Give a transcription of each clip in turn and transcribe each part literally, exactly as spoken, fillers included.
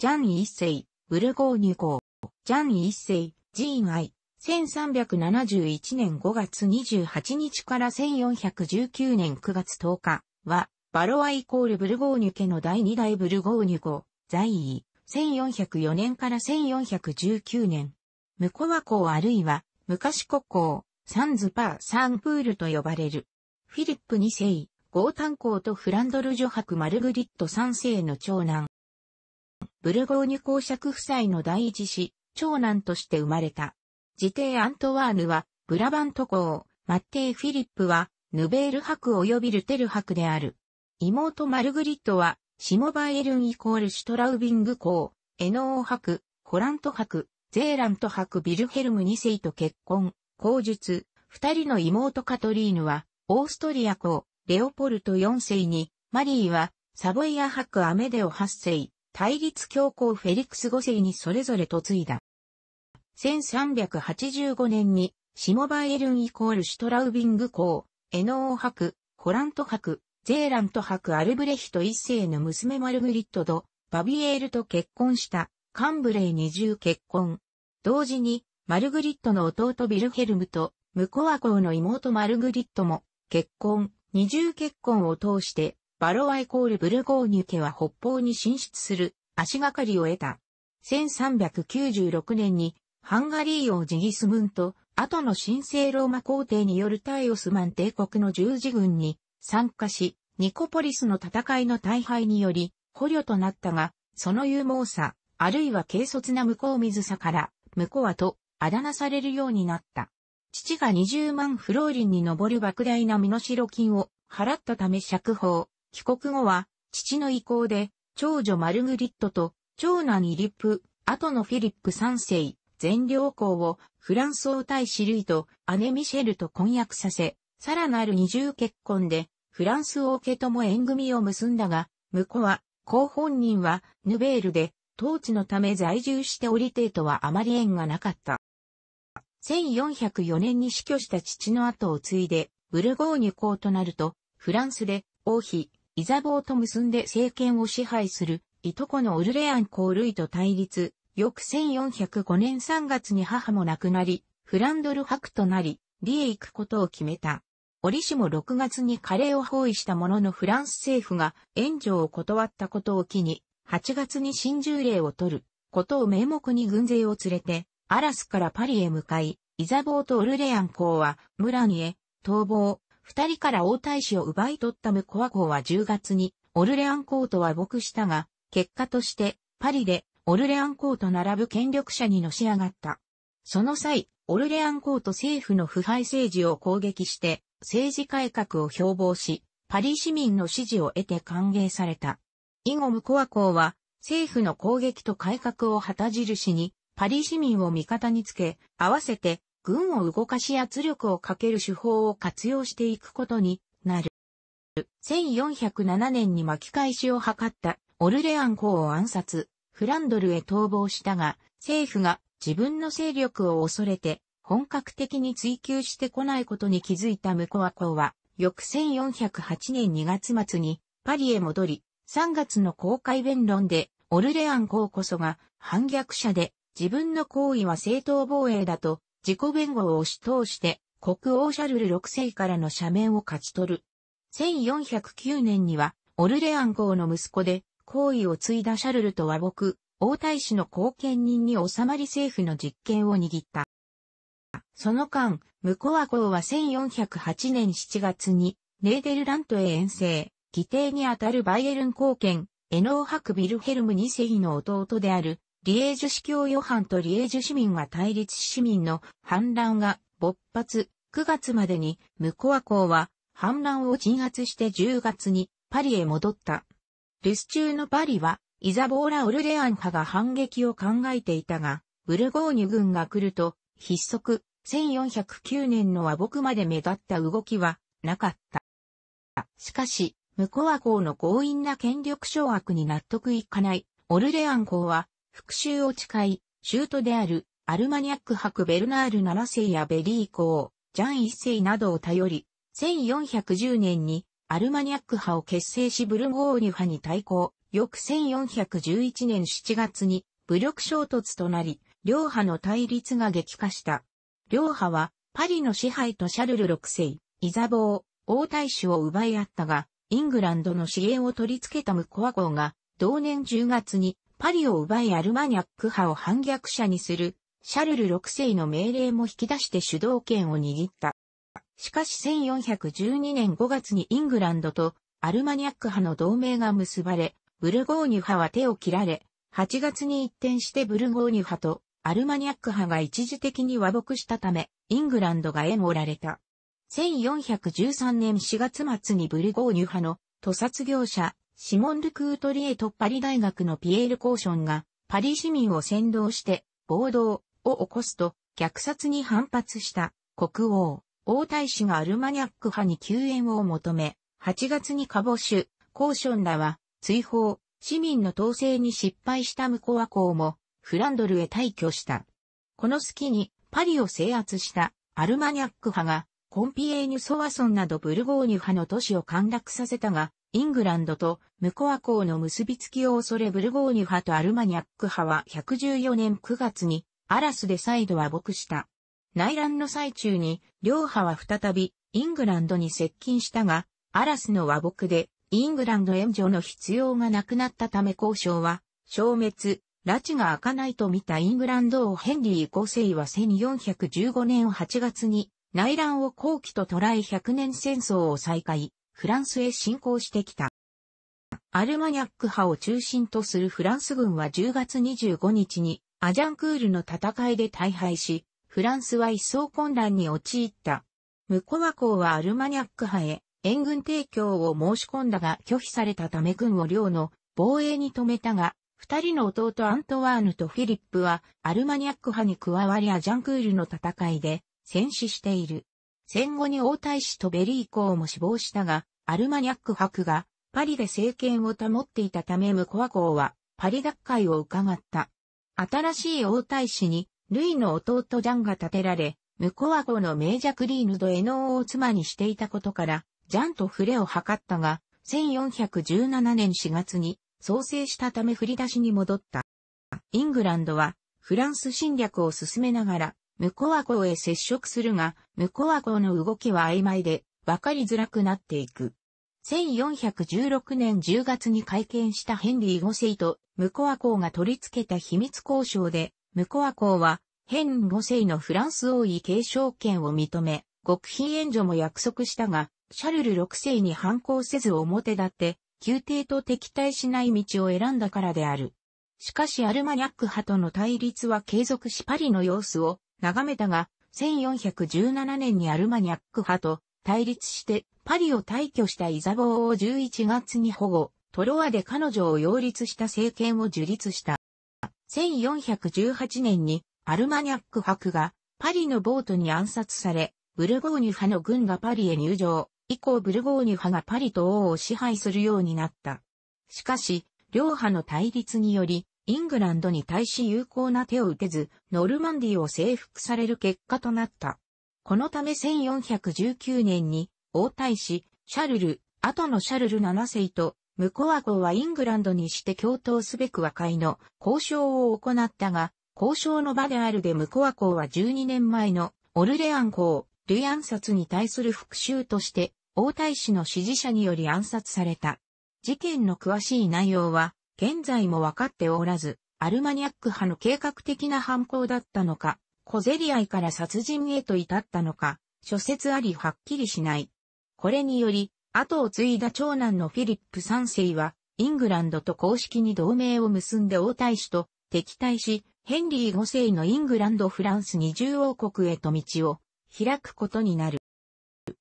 ジャン一世、ブルゴーニュ公、ジャン一世、仁愛、せんさんびゃくななじゅういちねんごがつにじゅうはちにちからせんよんひゃくじゅうきゅうねんくがつとおかは、ヴァロワイ=ブルゴーニュ家のだいに代ブルゴーニュ公、在位、せんよんひゃくよねんからせんよんひゃくじゅうきゅうねん。ムコワ公あるいは、昔国公、サンズパー・サンプールと呼ばれる。フィリップにせい、ゴータン公とフランドル女伯マルグリットさんせいの長男。ブルゴーニュ公爵夫妻の第一子、長男として生まれた。次帝アントワーヌは、ブラバント公、マッテイ・フィリップは、ヌベール伯及びルテル伯である。妹マルグリットは、シモバエルンイコールシュトラウビング公、エノー伯、ホラント伯、ゼーラント伯ビルヘルムにせいと結婚、後述、二人の妹カトリーヌは、オーストリア公、レオポルトよんせいに、マリーは、サボイア伯アメデオはっせい、対立教皇フェリクスごせいにそれぞれ嫁いだ。せんさんびゃくはちじゅうごねんに、シモバエルンイコールシュトラウビング公、エノー伯、ホラント伯、ゼーラント伯アルブレヒトいっせいの娘マルグリット・ド・バビエールと結婚した、カンブレイに重結婚。同時に、マルグリットの弟ビルヘルムと、ムコワ公の妹マルグリットも、結婚、二重結婚を通して、ヴァロワイ=ブルゴーニュ家は北方に進出する、足がかりを得た。せんさんびゃくきゅうじゅうろくねんに、ハンガリー王ジギスムント、後の神聖ローマ皇帝による対オスマン帝国の十字軍に、参加し、ニコポリスの戦いの大敗により、捕虜となったが、その勇猛さ、あるいは軽率な向水さから、ムコワと、あだ名されるようになった。父がにじゅうまんフローリンに上る莫大な身代金を払ったため釈放。帰国後は、父の意向で、長女マルグリットと、長男イリップ、後のフィリップさんせい、全領公を、フランス王太子ルイと、姉ミシェルと婚約させ、さらなる二重結婚で、フランス王家とも縁組を結んだが、ムコワ、公本人は、ヌベールで、統治のため在住しており帝とはあまり縁がなかった。せんよんひゃくよねんに死去した父の後を継いで、ブルゴーニュ公となると、フランスで、王妃、イザボーと結んで政権を支配する、いとこのオルレアン公ルイと対立、翌せんよんひゃくごねんさんがつに母も亡くなり、フランドル伯となり、リへ行くことを決めた。折しもろくがつにカレーを包囲したもののフランス政府が援助を断ったことを機に、はちがつに新従令を取ることを名目に軍勢を連れて、アラスからパリへ向かい、イザボーとオルレアン公はムラニへ逃亡、二人から王太子を奪い取ったムコワ公はじゅうがつにオルレアン公と和睦したが、結果としてパリでオルレアン公と並ぶ権力者にのし上がった。その際、オルレアン公と政府の腐敗政治を攻撃して、政治改革を標榜し、パリ市民の支持を得て歓迎された。以後ムコワ公は、政府の攻撃と改革を旗印に、パリ市民を味方につけ、合わせて、軍を動かし圧力をかける手法を活用していくことになる。せんよんひゃくななねんに巻き返しを図った、オルレアン公を暗殺、フランドルへ逃亡したが、政府が自分の勢力を恐れて、本格的に追求してこないことに気づいたムコワ公は、翌せんよんひゃくはちねんにがつまつにパリへ戻り、さんがつの公開弁論で、オルレアン公こそが反逆者で、自分の行為は正当防衛だと、自己弁護を押し通して、国王シャルルろくせいからの赦免を勝ち取る。せんよんひゃくきゅうねんには、オルレアン公の息子で、行為を継いだシャルルと和睦、王太子の後見人に収まり政府の実権を握った。その間、ムコワ公はせんよんひゃくはちねんしちがつに、ネーデルラントへ遠征、義弟にあたるバイエルン公権、エノー伯ビルヘルムにせいの弟である、リエージュ司教ヨハンとリエージュ市民が対立し市民の反乱が勃発、くがつまでに、ムコワ公は反乱を鎮圧してじゅうがつにパリへ戻った。留守中のパリは、イザボーらオルレアン派が反撃を考えていたが、ブルゴーニュ軍が来ると、必則、せんよんひゃくきゅうねんの和睦まで目立った動きはなかった。しかし、ムコワ公の強引な権力掌握に納得いかない、オルレアン公は、復讐を誓い、舅である、アルマニャック伯ベルナールななせいやベリー公、ジャンいっせいなどを頼り、せんよんひゃくじゅうねんに、アルマニャック派を結成しブルゴーニュ派に対抗、翌せんよんひゃくじゅういちねんしちがつに武力衝突となり、両派の対立が激化した。両派はパリの支配とシャルルろくせい、イザボー、王太子を奪い合ったが、イングランドの支援を取り付けたムコア公が、同年じゅうがつにパリを奪いアルマニャック派を反逆者にする、シャルルろくせいの命令も引き出して主導権を握った。しかしせんよんひゃくじゅうにねんごがつにイングランドとアルマニャック派の同盟が結ばれ、ブルゴーニュ派は手を切られ、はちがつに一転してブルゴーニュ派とアルマニャック派が一時的に和睦したため、イングランドが縁を折られた。せんよんひゃくじゅうさんねんしがつ末にブルゴーニュ派の屠殺業者、シモン・ル・クートリエとパリ大学のピエール・コーションが、パリ市民を扇動して暴動を起こすと、虐殺に反発した国王、王太子がアルマニャック派に救援を求め、はちがつにカボシュ、コーションらは追放、市民の統制に失敗したムコア公も、フランドルへ退去した。この隙に、パリを制圧したアルマニャック派が、コンピエーニュ・ソワソンなどブルゴーニュ派の都市を陥落させたが、イングランドとムコア公の結びつきを恐れブルゴーニュ派とアルマニャック派はひゃくじゅうよねんくがつにアラスで再度和睦した。内乱の最中に両派は再びイングランドに接近したが、アラスの和睦でイングランド援助の必要がなくなったため交渉は消滅、拉致が開かないと見たイングランド王ヘンリーごせいはせんよんひゃくじゅうごねんはちがつに内乱を好機と捉えひゃくねん戦争を再開、フランスへ侵攻してきた。アルマニャック派を中心とするフランス軍はじゅうがつにじゅうごにちにアジャンクールの戦いで大敗し、フランスは一層混乱に陥った。ムコア公はアルマニャック派へ援軍提供を申し込んだが拒否されたため軍を領の防衛に止めたが、二人の弟アントワーヌとフィリップはアルマニャック派に加わりアジャンクールの戦いで、戦死している。戦後に王太子とベリー公も死亡したが、アルマニャック伯がパリで政権を保っていたためムコア公はパリ奪回を伺った。新しい王太子にルイの弟ジャンが立てられ、ムコア公の名ジャクリーヌ・ド・エノーを妻にしていたことから、ジャンと触れを図ったが、せんよんひゃくじゅうななねんしがつに創生したため振り出しに戻った。イングランドはフランス侵略を進めながら、ムコア公へ接触するが、ムコア公の動きは曖昧で、わかりづらくなっていく。せんよんひゃくじゅうろくねんじゅうがつに会見したヘンリーごせいとムコア公が取り付けた秘密交渉で、ムコア公はヘンリーごせいのフランス王位継承権を認め、極秘援助も約束したが、シャルルろくせいに反抗せず表立って、宮廷と敵対しない道を選んだからである。しかしアルマニャック派との対立は継続しパリの様子を、眺めたが、せんよんひゃくじゅうななねんにアルマニャック派と対立してパリを退去したイザボーをじゅういちがつに保護、トロワで彼女を擁立した政権を樹立した。せんよんひゃくじゅうはちねんにアルマニャック伯がパリのボートに暗殺され、ブルゴーニュ派の軍がパリへ入城、以降ブルゴーニュ派がパリと王を支配するようになった。しかし、両派の対立により、イングランドに対し有効な手を打てず、ノルマンディを征服される結果となった。このためせんよんひゃくじゅうきゅうねんに、王太子、シャルル、後のシャルルななせいと、ムコア公はイングランドにして共闘すべく和解の交渉を行ったが、交渉の場であるでムコア公はじゅうにねんまえのオルレアン公、ルイ暗殺に対する復讐として、王太子の支持者により暗殺された。事件の詳しい内容は、現在も分かっておらず、アルマニャック派の計画的な犯行だったのか、小競り合いから殺人へと至ったのか、諸説ありはっきりしない。これにより、後を継いだ長男のフィリップさんせいは、イングランドと公式に同盟を結んで王太子と敵対し、ヘンリーごせいのイングランド・フランス二重王国へと道を開くことになる。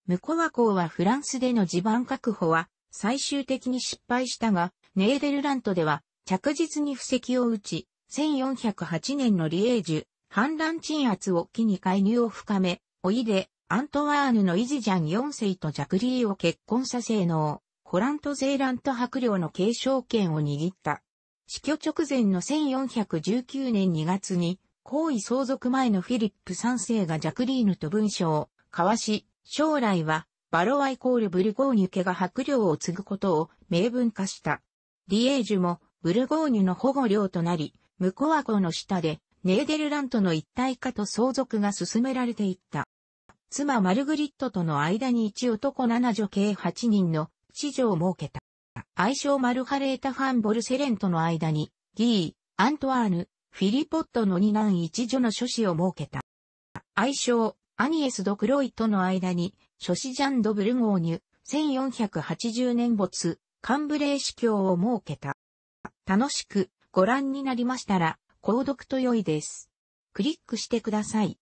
ムコア公はフランスでの地盤確保は最終的に失敗したが、ネーデルラントでは着実に布石を打ち、せんよんひゃくはちねんのリエージュ、反乱鎮圧を機に介入を深め、おいで、アントワーヌのイジジャンよんせいとジャクリーを結婚させの、コラントゼーラント伯領の継承権を握った。死去直前のせんよんひゃくじゅうきゅうねんにがつに、皇位相続前のフィリップさんせいがジャクリーヌと文書を交わし、将来は、バロワイコールブルゴーニュ家が伯領を継ぐことを明文化した。リエージュもブルゴーニュの保護領となり、ムコア湖の下でネーデルラントの一体化と相続が進められていった。妻マルグリットとの間に一男七女計八人の子女を設けた。愛称マルハレータ・ファン・ボルセレンとの間に、ギー、アントワーヌ、フィリポットの二男一女の諸子を設けた。愛称、アニエス・ド・クロイとの間に、諸子ジャン・ド・ブルゴーニュ、せんよんひゃくはちじゅうねん没、カンブレー司教を設けた。楽しくご覧になりましたら、購読と良いです。クリックしてください。